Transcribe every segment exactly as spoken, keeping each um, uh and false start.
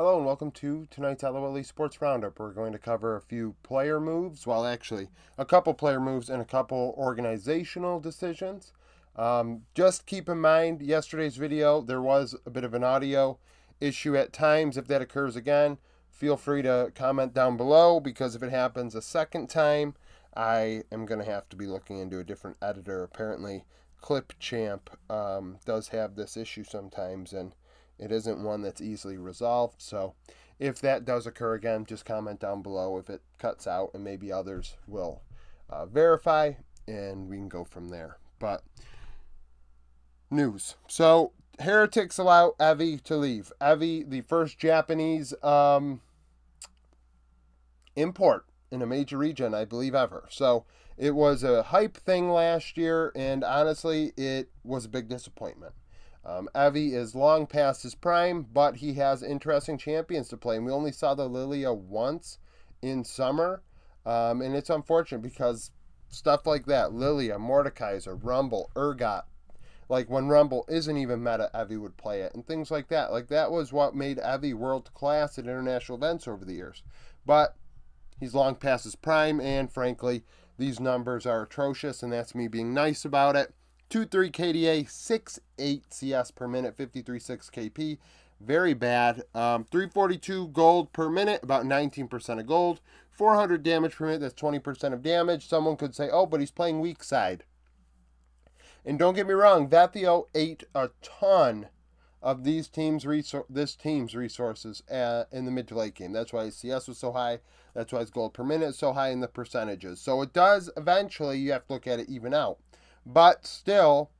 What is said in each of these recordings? Hello and welcome to tonight's L O L E Sports Roundup. We're going to cover a few player moves, well actually a couple player moves and a couple organizational decisions. Um, just keep in mind yesterday's video, there was a bit of an audio issue at times. If that occurs again, feel free to comment down below, because if it happens a second time, I am going to have to be looking into a different editor. Apparently Clipchamp um, does have this issue sometimes, and it isn't one that's easily resolved, so if that does occur again, just comment down below if it cuts out, and maybe others will uh, verify, and we can go from there. But, news. So, Heretics allow Evi to leave. Evi, the first Japanese um, import in a major region, I believe, ever. So, it was a hype thing last year, and honestly, it was a big disappointment. Um, Evi is long past his prime, but he has interesting champions to play. And we only saw the Lilia once in summer, um, and it's unfortunate because stuff like that, Lilia, Mordekaiser, Rumble, Urgot, like when Rumble isn't even meta, Evi would play it, and things like that. Like that was what made Evi world class at international events over the years. But he's long past his prime, and frankly, these numbers are atrocious, and that's me being nice about it. two three K D A, six eight C S per minute, fifty-three point six K P. Very bad. Um, three forty-two gold per minute, about nineteen percent of gold. four hundred damage per minute, that's twenty percent of damage. Someone could say, oh, but he's playing weak side. And don't get me wrong, Vatheo ate a ton of these teams resor this team's resources uh, in the mid to late game. That's why his C S was so high. That's why his gold per minute is so high in the percentages. So it does eventually, you have to look at it even out. But still,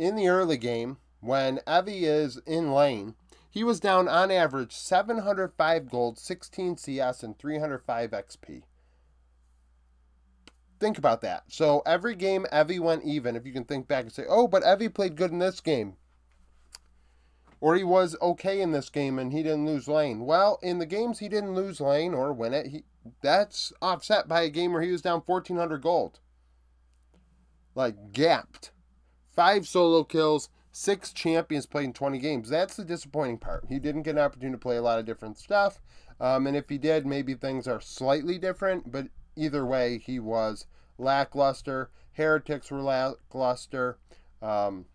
in the early game, when Evi is in lane, he was down on average seven hundred five gold, sixteen C S, and three hundred five X P. Think about that. So every game Evi went even. If you can think back and say, oh, but Evi played good in this game, or he was okay in this game and he didn't lose lane. Well, in the games he didn't lose lane or win it, he, that's offset by a game where he was down fourteen hundred gold. Like gapped. Five solo kills, six champions played in twenty games. That's the disappointing part. He didn't get an opportunity to play a lot of different stuff. Um, and if he did, maybe things are slightly different. But either way, he was lackluster. Heretics were lackluster. Um,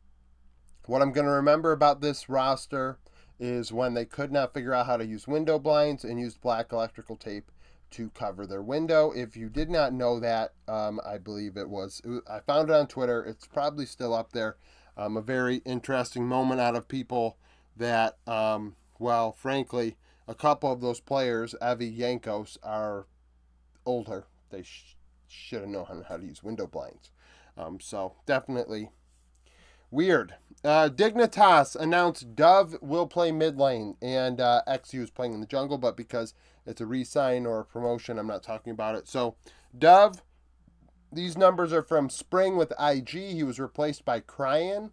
what I'm going to remember about this roster is when they could not figure out how to use window blinds and used black electrical tape to cover their window. If you did not know that, um, I believe it was, it was, I found it on Twitter. It's probably still up there. Um, a very interesting moment out of people that, um, well, frankly, a couple of those players, Evi, Yankos, are older. They sh should have known how to use window blinds. Um, so definitely weird. Uh, Dignitas announced Dove will play mid lane, and uh, X U is playing in the jungle, but because it's a re-sign or a promotion, I'm not talking about it. So Dove, these numbers are from spring with I G. He was replaced by Cryin.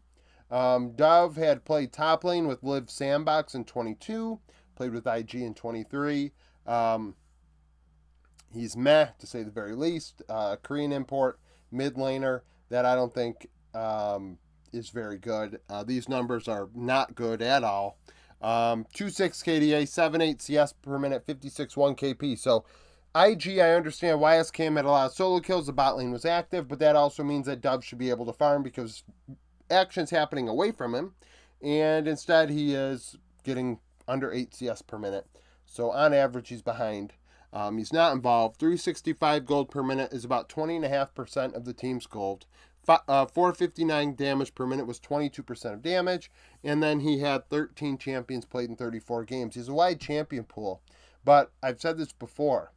Um, Dove had played top lane with Liv Sandbox in twenty-two, played with I G in twenty-three. Um, he's meh, to say the very least. Uh, Korean import, mid laner, that I don't think um, is very good. Uh, these numbers are not good at all. Um, two six K D A, seven eight C S per minute, fifty-six point one K P. So, I G, I understand Y S K M had a lot of solo kills. The bot lane was active, but that also means that Dove should be able to farm because action's happening away from him. And instead, he is getting under eight C S per minute. So, on average, he's behind. Um, he's not involved. three sixty-five gold per minute is about twenty point five percent of the team's gold. Uh, four fifty-nine damage per minute was twenty-two percent of damage, and then he had thirteen champions played in thirty-four games. He's a wide champion pool, but I've said this before.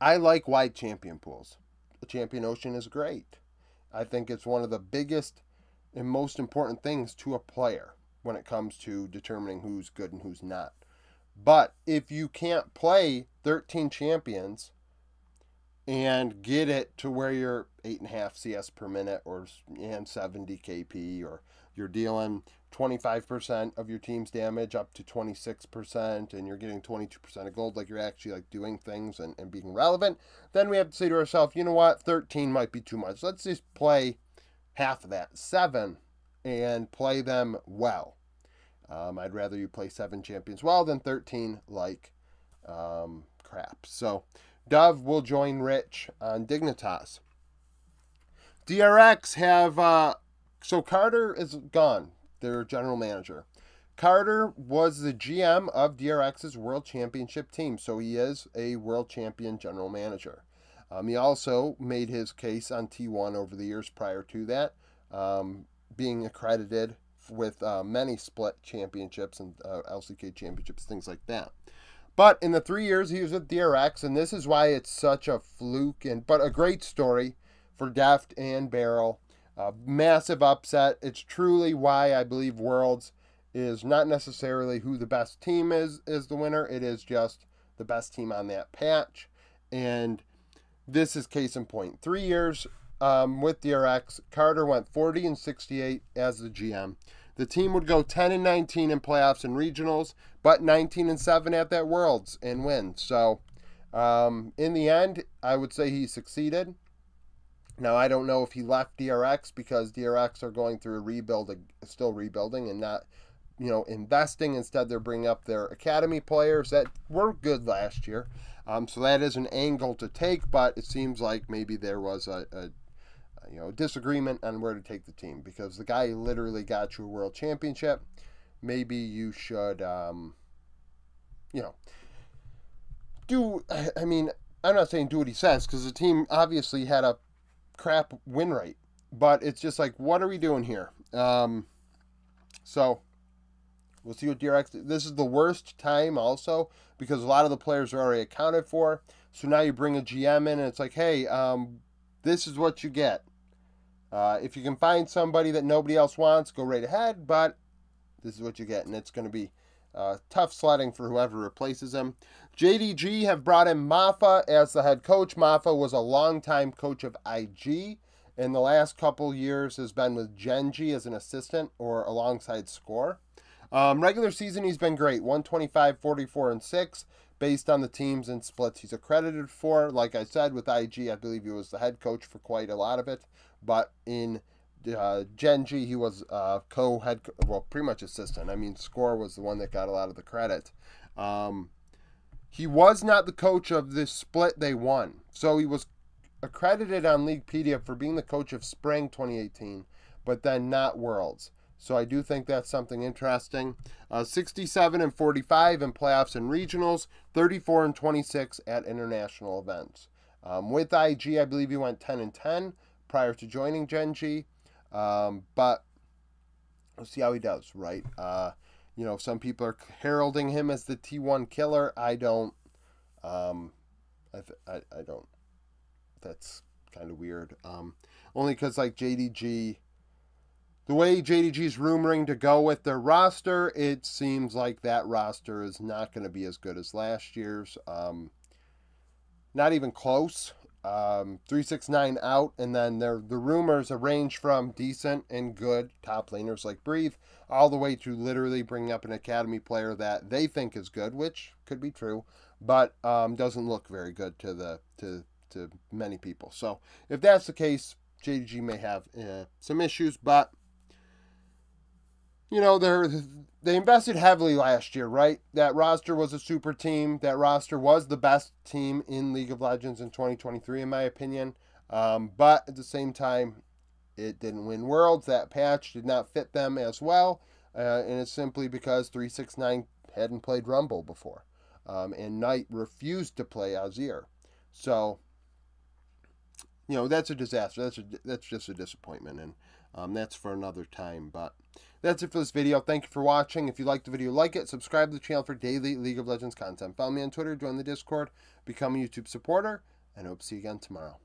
I like wide champion pools. The Champion Ocean is great. I think it's one of the biggest and most important things to a player when it comes to determining who's good and who's not. But if you can't play thirteen champions and get it to where you're eight point five C S per minute or and seventy K P, or you're dealing twenty-five percent of your team's damage up to twenty-six percent and you're getting twenty-two percent of gold, like you're actually like doing things and, and being relevant, then we have to say to ourselves, you know what, thirteen might be too much. Let's just play half of that, seven, and play them well. Um, I'd rather you play seven champions well than thirteen like um, crap. So Dove will join Rich on Dignitas. D R X have, uh, so Carter is gone, their general manager. Carter was the G M of D R X's World Championship team, so he is a World Champion general manager. Um, he also made his case on T one over the years prior to that, um, being accredited with uh, many split championships and uh, L C K championships, things like that. But in the three years he was with D R X, and this is why it's such a fluke, and but a great story for Deft and Barrel. Uh, massive upset. It's truly why I believe Worlds is not necessarily who the best team is, is the winner. It is just the best team on that patch. And this is case in point. Three years um, with D R X, Carter went forty and sixty-eight as the G M. The team would go ten and nineteen in playoffs and regionals, but nineteen and seven at that Worlds and win. So um, in the end, I would say he succeeded. Now, I don't know if he left D R X because D R X are going through a rebuild, still rebuilding and not, you know, investing. Instead, they're bringing up their academy players that were good last year. Um, so that is an angle to take, but it seems like maybe there was a, a you know, disagreement on where to take the team, because the guy literally got you a world championship. Maybe you should, um, you know, do, I mean, I'm not saying do what he says, because the team obviously had a crap win rate, but it's just like, what are we doing here? Um, so we'll see what D R X, this is the worst time also, because a lot of the players are already accounted for. So now you bring a G M in and it's like, hey, um, this is what you get. Uh, if you can find somebody that nobody else wants, go right ahead, but this is what you get. And it's going to be uh, tough sledding for whoever replaces him. J D G have brought in Mafa as the head coach. Mafa was a longtime coach of I G, and the last couple years has been with Gen G as an assistant or alongside Score. Um, regular season, he's been great. one twenty-five, forty-four, and six based on the teams and splits he's accredited for. Like I said, with I G, I believe he was the head coach for quite a lot of it. But in uh, Gen G, he was uh, co-head, well, pretty much assistant. I mean, Score was the one that got a lot of the credit. Um, he was not the coach of this split they won. So he was accredited on Leaguepedia for being the coach of Spring twenty eighteen, but then not Worlds. So I do think that's something interesting. Uh, sixty-seven and forty-five in playoffs and regionals, thirty-four and twenty-six at international events. Um, with I G, I believe he went ten and ten prior to joining Gen G. Um, but we'll see how he does, right? Uh, you know, some people are heralding him as the T one killer. I don't. Um, I, I, I don't. That's kind of weird. Um, only because, like, J D G... The way J D G's rumoring to go with their roster, it seems like that roster is not going to be as good as last year's. Um, not even close. Um, three sixty-nine out, and then there, the rumors range from decent and good top laners like Breathe all the way to literally bringing up an academy player that they think is good, which could be true, but um, doesn't look very good to the to to many people. So if that's the case, J D G may have uh, some issues, but you know, they they invested heavily last year, right? That roster was a super team. That roster was the best team in League of Legends in twenty twenty-three, in my opinion. Um, but at the same time, it didn't win Worlds. That patch did not fit them as well. Uh, and it's simply because three sixty-nine hadn't played Rumble before. Um, and Knight refused to play Azir. So, you know, that's a disaster. That's, a, that's just a disappointment. And um, that's for another time, but... That's it for this video. Thank you for watching. If you liked the video, like it. Subscribe to the channel for daily League of Legends content. Follow me on Twitter. Join the Discord. Become a YouTube supporter. And I hope to see you again tomorrow.